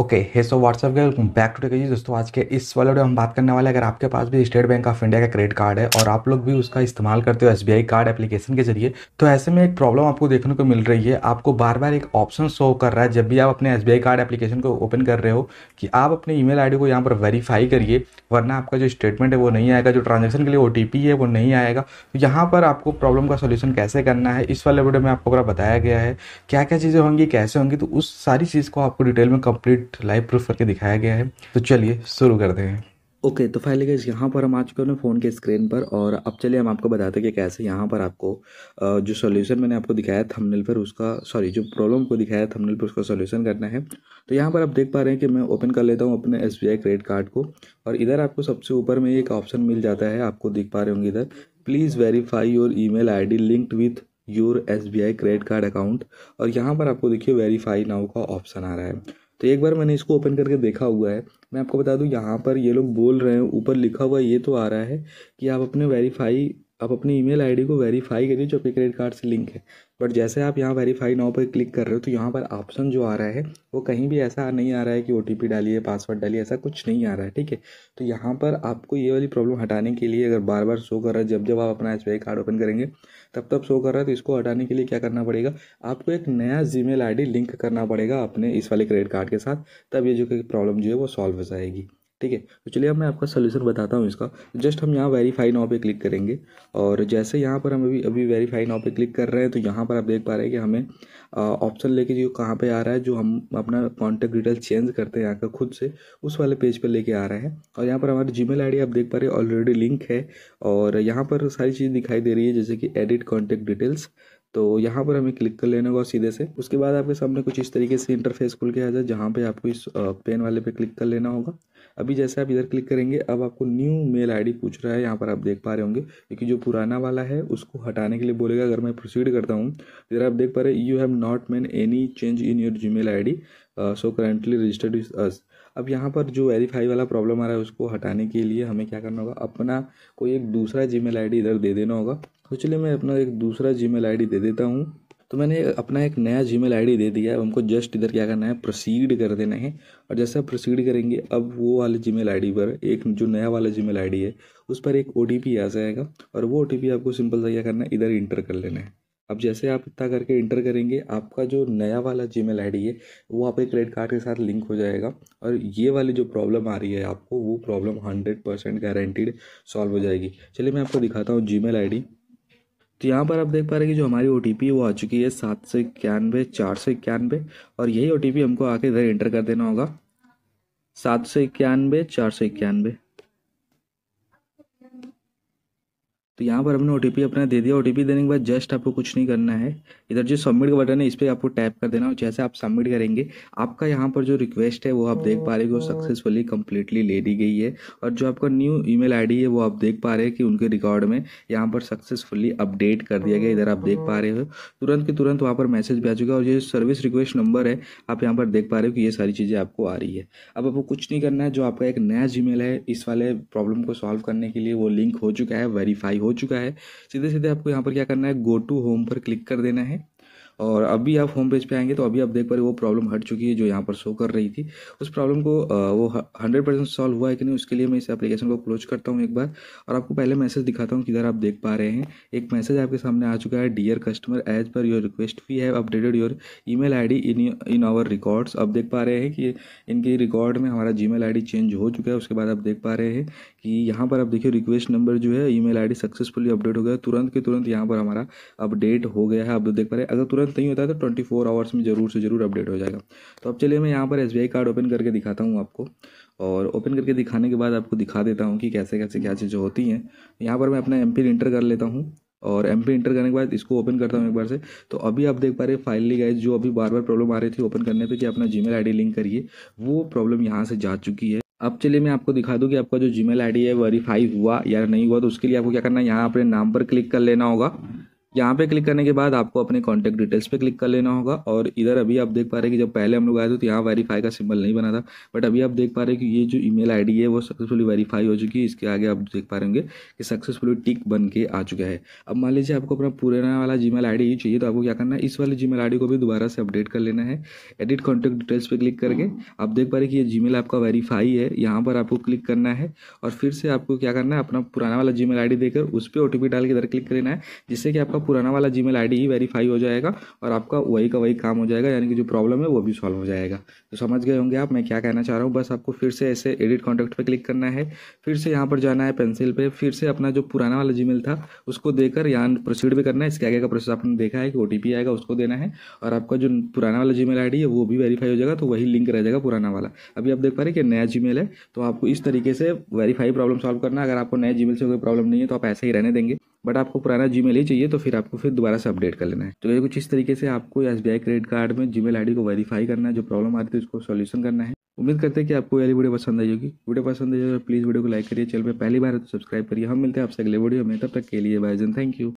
Okay hey so WhatsApp के back to tech दोस्तों, आज के इस वाले वीडियो हम बात करने वाले हैं अगर आपके पास भी स्टेट बैंक ऑफ इंडिया का क्रेडिट कार्ड है और आप लोग भी उसका इस्तेमाल करते हो एसबीआई कार्ड एप्लीकेशन के जरिए, तो ऐसे में एक प्रॉब्लम आपको देखने को मिल रही है। आपको बार बार एक ऑप्शन शो कर रहा है जब भी आप अपने एसबीआई कार्ड एप्लीकेशन को ओपन कर रहे हो कि आप अपने ईमेल आईडी को यहाँ पर वेरीफाई करिए वरना आपका जो स्टेटमेंट है वो नहीं आएगा, जो ट्रांजेक्शन के लिए ओटीपी है वो नहीं आएगा। तो यहाँ पर आपको प्रॉब्लम का सोल्यूशन कैसे करना है इस वाले वीडियो में आपको पूरा बताया गया है, क्या क्या चीज़ें होंगी, कैसे होंगी, तो उस सारी चीज़ को आपको डिटेल में कंप्लीट लाइव प्रूफ करके दिखाया गया है। तो चलिए शुरू करते हैं। ओके तो फाइनली गाइस यहाँ पर हम आ चुके हैं फ़ोन के स्क्रीन पर और अब चलिए हम आपको बताते हैं कि कैसे यहाँ पर आपको जो सॉल्यूशन मैंने आपको दिखाया थंबनेल पर उसका जो प्रॉब्लम को दिखाया थंबनेल पर उसका सॉल्यूशन करना है। तो यहाँ पर आप देख पा रहे हैं कि मैं ओपन कर लेता हूँ अपने एसबीआई क्रेडिट कार्ड को और इधर आपको सबसे ऊपर में एक ऑप्शन मिल जाता है, आपको दिख पा रहे होंगे इधर, please verify your email ID linked with your SBI credit card account. और यहाँ पर आपको देखिए वेरीफाई नाउ का ऑप्शन आ रहा है। तो एक बार मैंने इसको ओपन करके देखा हुआ है। मैं आपको बता दूं यहाँ पर ये लोग बोल रहे हैं, ऊपर लिखा हुआ ये तो आ रहा है कि आप अपनी ईमेल आईडी को वेरीफाई करिए जो आपके क्रेडिट कार्ड से लिंक है। बट जैसे आप यहाँ वेरीफाई नाउ पर क्लिक कर रहे हो तो यहाँ पर ऑप्शन जो आ रहा है वो कहीं भी ऐसा नहीं आ रहा है कि ओटीपी डालिए, पासवर्ड डालिए, ऐसा कुछ नहीं आ रहा है, ठीक है। तो यहाँ पर आपको ये वाली प्रॉब्लम हटाने के लिए, अगर बार बार शो कर रहा है जब जब आप अपना एसबीआई कार्ड ओपन करेंगे तब तब शो कर रहा है, तो इसको हटाने के लिए क्या करना पड़ेगा, आपको एक नया जीमेल आईडी लिंक करना पड़ेगा अपने इस वाले क्रेडिट कार्ड के साथ, तब ये जो प्रॉब्लम जो है वो सॉल्व हो जाएगी, ठीक है। तो चलिए अब मैं आपका सोल्यूशन बताता हूँ इसका। जस्ट हम यहाँ वेरीफाई नाउ पे क्लिक करेंगे और जैसे यहाँ पर हम अभी वेरीफाई नाउ पे क्लिक कर रहे हैं तो यहाँ पर आप देख पा रहे हैं कि हमें ऑप्शन लेके जो कहाँ पे आ रहा है, जो हम अपना कॉन्टैक्ट डिटेल चेंज करते हैं यहाँ का खुद से, उस वाले पेज पर लेके आ रहा है। और यहाँ पर हमारी जीमेल आई डी आप देख पा रहे हैं ऑलरेडी लिंक है और यहाँ पर सारी चीज़ दिखाई दे रही है जैसे कि एडिट कॉन्टैक्ट डिटेल्स, तो यहाँ पर हमें क्लिक कर लेना होगा सीधे से। उसके बाद आपके सामने कुछ इस तरीके से इंटरफेस खुल के आ जाए जहाँ पे आपको इस पेन वाले पे क्लिक कर लेना होगा। अभी जैसे आप इधर क्लिक करेंगे अब आपको न्यू मेल आईडी पूछ रहा है, यहाँ पर आप देख पा रहे होंगे, क्योंकि जो पुराना वाला है उसको हटाने के लिए बोलेगा। अगर मैं प्रोसीड करता हूँ इधर आप देख पा रहे you have not made any change in your Gmail ID so currently registered with us. अब यहाँ पर जो वेरीफाई वाला प्रॉब्लम आ रहा है उसको हटाने के लिए हमें क्या करना होगा, अपना कोई एक दूसरा जीमेल आईडी इधर दे देना होगा। तो चलिए मैं अपना एक दूसरा जीमेल आईडी दे देता हूँ। तो मैंने अपना एक नया जीमेल आईडी दे दिया है, हमको जस्ट इधर क्या करना है, प्रोसीड कर देना है। और जैसे आप प्रोसीड करेंगे अब वो वाले जीमेल आईडी पर एक जो नया वाला जीमेल आईडी है उस पर एक ओटीपी आ जाएगा और वो ओटीपी आपको सिंपल सा क्या करना है, इधर इंटर कर लेना है। अब जैसे आप इतना करके इंटर करेंगे आपका जो नया वाला जीमेल आईडी है वो आपके क्रेडिट कार्ड के साथ लिंक हो जाएगा और ये वाली जो प्रॉब्लम आ रही है आपको वो प्रॉब्लम 100% गारंटीड सॉल्व हो जाएगी। चलिए मैं आपको दिखाता हूँ जीमेल आईडी। तो यहाँ पर आप देख पा रहे हैं कि जो हमारी ओटीपी वो आ चुकी है 791 491 और यही ओटीपी हमको आके इधर एंटर कर देना होगा 791 491। तो यहाँ पर हमने ओटीपी अपना दे दिया। ओटीपी देने के बाद जस्ट आपको कुछ नहीं करना है, इधर जो सबमिट का बटन है इस पर आपको टैप कर देना है। जैसे आप सबमिट करेंगे आपका यहाँ पर जो रिक्वेस्ट है वो आप देख पा रहे हैं कि वो सक्सेसफुली कम्प्लीटली ले दी गई है और जो आपका न्यू ईमेल आईडी है वो आप देख पा रहे हैं कि उनके रिकॉर्ड में यहाँ पर सक्सेसफुली अपडेट कर दिया गया। इधर आप देख पा रहे हो तुरंत के तुरंत वहाँ पर मैसेज भी आ चुका है और ये सर्विस रिक्वेस्ट नंबर है आप यहाँ पर देख पा रहे हो कि ये सारी चीज़ें आपको आ रही है। अब आपको कुछ नहीं करना है, जो आपका एक नया जीमेल है इस वाले प्रॉब्लम को सॉल्व करने के लिए वो लिंक हो चुका है, वेरीफाई हो चुका है। सीधे सीधे आपको यहाँ पर क्या करना है, गो टू होम पर क्लिक कर देना है और अभी आप होम पेज पे आएंगे तो अभी आप देख पा रहे हो वो प्रॉब्लम हट चुकी है जो यहाँ पर शो कर रही थी। उस प्रॉब्लम को वो 100% सॉल्व हुआ है कि नहीं, उसके लिए मैं इस एप्लीकेशन को क्लोज करता हूँ एक बार और आपको पहले मैसेज दिखाता हूँ। किधर आप देख पा रहे हैं एक मैसेज आपके सामने आ चुका है, dear customer as per your request we have updated your email ID in our records. आप देख पा रहे हैं कि इनके रिकॉर्ड में हमारा जीमेल आईडी चेंज हो चुका है। उसके बाद आप देख पा रहे हैं कि यहाँ पर आप देखिए रिक्वेस्ट नंबर जो है ईमेल आईडी सक्सेसफुली अपडेट हो गया। तुरंत के तुरंत यहाँ पर हमारा अपडेट हो गया है, आप देख पा रहे हैं। अगर तुरंत नहीं होता है तो 24 आवर्स में ज़रूर से ज़रूर अपडेट हो जाएगा। तो अब चलिए मैं यहाँ पर एसबीआई कार्ड ओपन करके दिखाता हूँ आपको और ओपन करके दिखाने के बाद आपको दिखा देता हूँ कि कैसे कैसे क्या चीज़ें होती हैं। यहाँ पर मैं अपना एमपिन इंटर कर लेता हूँ और एमपिन इंटर करने के बाद इसको ओपन करता हूँ एक बार से। तो अभी आप देख पा रहे हैं फाइनली गाइस जो अभी बार बार प्रॉब्लम आ रही थी ओपन करने पर कि अपना जीमेल आईडी लिंक करिए, वो प्रॉब्लम यहाँ से जा चुकी है। अब चलिए मैं आपको दिखा दूँ कि आपका जो जीमेल आईडी है वेरीफाई हुआ या नहीं हुआ। तो उसके लिए आपको क्या करना है, यहाँ अपने नाम पर क्लिक कर लेना होगा यहाँ पे क्लिक करने के बाद आपको अपने कॉन्टैक्ट डिटेल्स पे क्लिक कर लेना होगा। और इधर अभी आप देख पा रहे हैं कि जब पहले हम लोग आए थे तो यहाँ वेरीफाई का सिंबल नहीं बना था, बट अभी आप देख पा रहे हैं कि ये जो ईमेल आईडी है वो सक्सेसफुली वेरीफाई हो चुकी है। इसके आगे आप देख पा रहे होंगे कि सक्सेसफुली टिक बन के आ चुका है। अब मान लीजिए आपको अपना पुराना वाला जीमेल आईडी ही चाहिए तो आपको क्या करना है, इस वाले जीमेल आईडी को भी दोबारा से अपडेट कर लेना है। एडिट कॉन्टैक्ट डिटेल्स पर क्लिक करके आप देख पा रहे कि ये जीमेल आपका वेरीफाई है, यहाँ पर आपको क्लिक करना है। और फिर से आपको क्या करना है, अपना पुराना वाला जीमेल आईडी देकर उस पर ओटीपी डाल के इधर क्लिक कर लेना है, जिससे कि आपका पुराना वाला जीमेल आईडी ही वेरीफाई हो जाएगा और आपका वही का वही काम हो जाएगा, यानी कि जो प्रॉब्लम है वो भी सॉल्व हो जाएगा। तो समझ गए होंगे आप मैं क्या कहना चाह रहा हूँ। बस आपको फिर से ऐसे एडिट कॉन्टैक्ट पे क्लिक करना है, फिर से यहाँ पर जाना है पेंसिल पे, फिर से अपना जो पुराना वाला जीमेल था उसको देकर यहाँ प्रोसीड भी करना है। इसके आगे का प्रोसेस आपने देखा है कि ओटीपी आएगा उसको देना है और आपका जो पुराना वाला जीमेल आईडी है वो भी वेरीफाई हो जाएगा, तो वही लिंक रह जाएगा पुराना वाला। अभी आप देख पा रहे हैं कि नया जीमेल है, तो आपको इस तरीके से वेरीफाई प्रॉब्लम सॉल्व करना। अगर आपको नए जीमेल से कोई प्रॉब्लम नहीं है तो आप ऐसे ही रहने देंगे, बट आपको पुराना जीमेल ही चाहिए तो फिर आपको फिर दोबारा से अपडेट कर लेना है। तो ये कुछ इस तरीके से आपको एसबीआई क्रेडिट कार्ड में जीमेल आईडी को वेरीफाई करना है, जो प्रॉब्लम आती है उसको सॉल्यूशन करना है। उम्मीद करते हैं कि आपको ये वीडियो पसंद आई होगी। वीडियो पसंद आई तो प्लीज़ वीडियो को लाइक करिए, चैनल पर पहली बार है तो सब्सक्राइब करिए। हम मिलते हैं आपसे अगले वीडियो में, तब तक के लिए बाय, थैंक यू।